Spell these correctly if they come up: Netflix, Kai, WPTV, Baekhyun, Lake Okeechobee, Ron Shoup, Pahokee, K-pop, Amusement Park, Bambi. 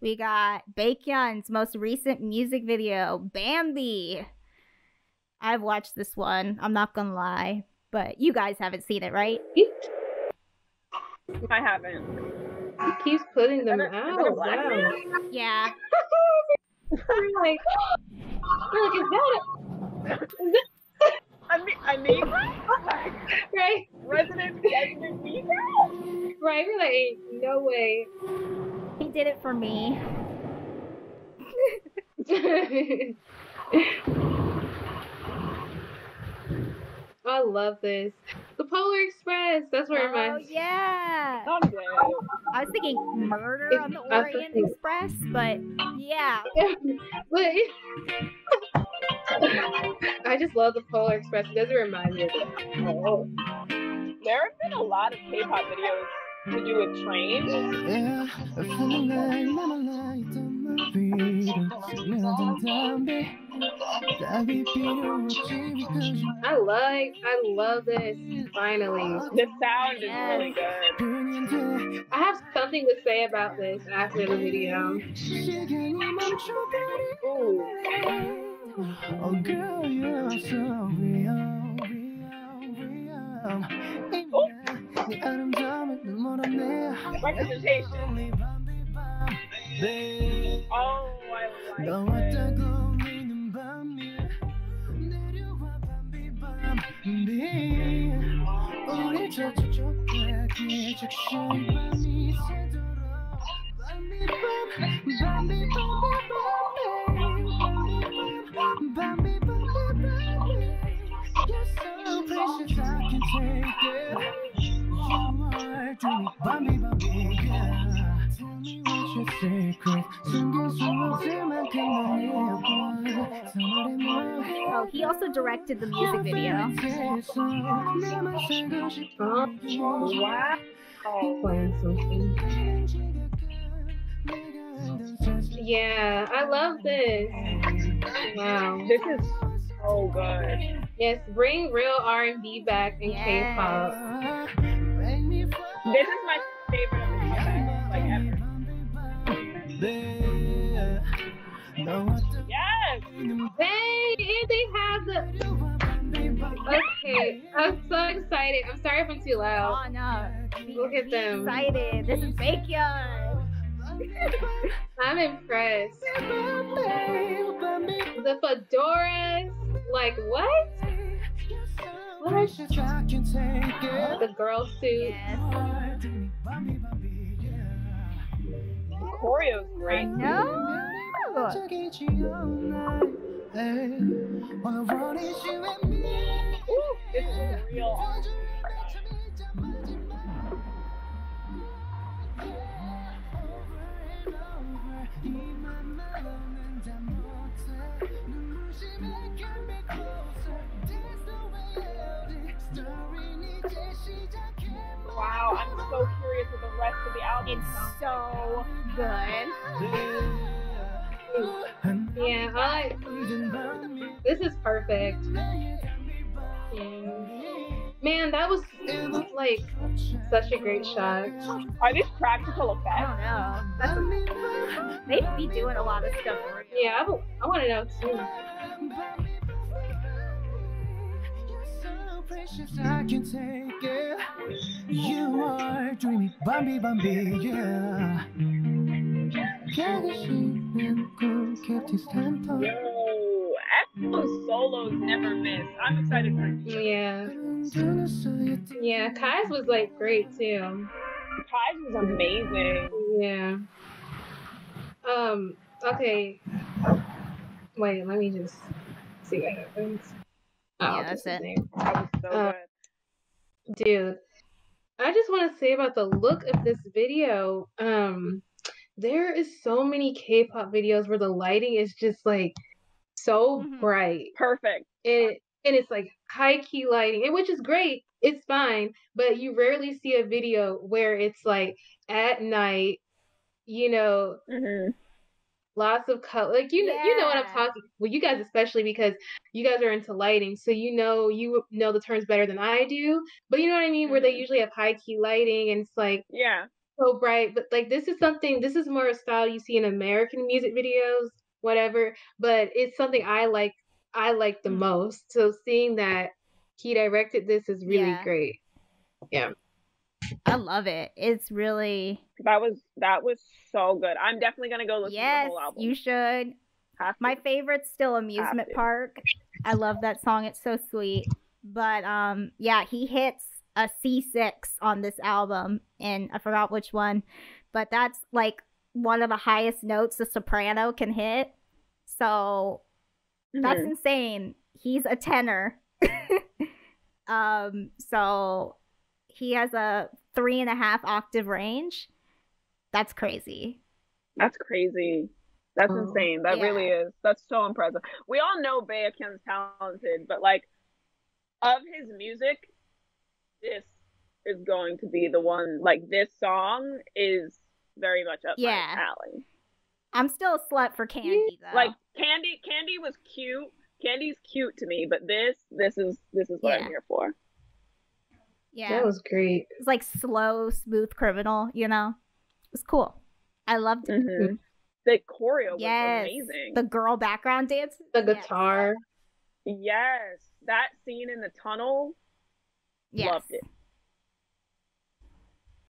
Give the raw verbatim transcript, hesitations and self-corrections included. We got Baekhyun's most recent music video, Bambi. I've watched this one, I'm not gonna lie. But you guys haven't seen it, right? I haven't. He keeps putting them out. Wow. Yeah. I'm like, I'm like, is that a... Is that... I mean, I mean, right? Resident Resident Evil? Right, we're like, no way. He did it for me. I love this. The Polar Express. That's where oh, it reminds. Oh yeah. I was thinking Murder it's, on the Orient thinking... Express, but yeah. I just love the Polar Express. It doesn't remind me of it. Oh. There have been a lot of K-pop videos to do with trains. Yeah, I feel like mama liked my feet. I like, I love this. Finally, the sound yes. is really good. I have something to say about this after the video. Ooh. Oh girl, you're so real, real, real. Representation. Oh, I like it. Bambi, Bambi, you're so precious, I can take it. You are to me, Bambi, Bambi, yeah. Tell me what's your secret. Oh, he also directed the music video. Wow. He's playing something. Yeah, I love this. Wow, this is so good. Yes, bring real R and B back in yes. K-pop. This is my favorite comeback, like ever. Yes. Hey, and they have the. Okay, I'm so excited. I'm sorry if I'm too loud. Oh no. Look at them. Excited. This is Baekhyun. I'm impressed. The fedoras, like what? What? The girl suit. Yes. The choreo's great. No. Ooh, this is real. Wow, I'm so curious with the rest of the album. It's so good. Yeah, I, this is perfect. Man, that was like such a great shot. Are these practical effects? I don't know. That's a, they'd be doing a lot of stuff. Yeah, I, I want to know too. Precious, I can take it. You are dreamy, Bambi, Bambi, yeah. Yo, Echo's solos never miss. I'm excited for you. Yeah. Yeah, Kai's was like great too. Kai's was amazing. Yeah. Um, okay. Wait, let me just see what happens. Oh, yeah, that's it. That was so uh, good. Dude, I just want to say about the look of this video. Um, there is so many K-pop videos where the lighting is just like so mm-hmm. bright. Perfect. And, it, and it's like high-key lighting, and which is great. It's fine. But you rarely see a video where it's like at night, you know, mm-hmm. lots of color, like you know, yeah. you know what I'm talking. Well, you guys especially because you guys are into lighting, so you know you know the terms better than I do. But you know what I mean, mm-hmm. where they usually have high key lighting, and it's like yeah, so bright, but like this is something, this is more a style you see in American music videos, whatever, but it's something I like, I like the mm-hmm. most. So seeing that he directed this is really yeah. great. Yeah. I love it. It's really that was that was so good. I'm definitely gonna go listen yes, to the whole album. You should. My favorite's still Amusement Park. I love that song. It's so sweet. But um, yeah, he hits a C six on this album, and I forgot which one, but that's like one of the highest notes a soprano can hit. So mm-hmm. that's insane. He's a tenor. um, so. He has a three and a half octave range. That's crazy. That's crazy. That's oh, insane. That yeah. really is. That's so impressive. We all know Baekhyun's talented, but like of his music, this is going to be the one. Like this song is very much up yeah. my alley. I'm still a slut for Candy though. Like Candy, Candy was cute. Candy's cute to me, but this, this is this is what yeah. I'm here for. Yeah. That was great. It's like slow, smooth criminal, you know? It was cool. I loved it. Mm-hmm. The choreo was yes. amazing. The girl background dance. The guitar. Yes. yes. That scene in the tunnel. Yes. Loved it.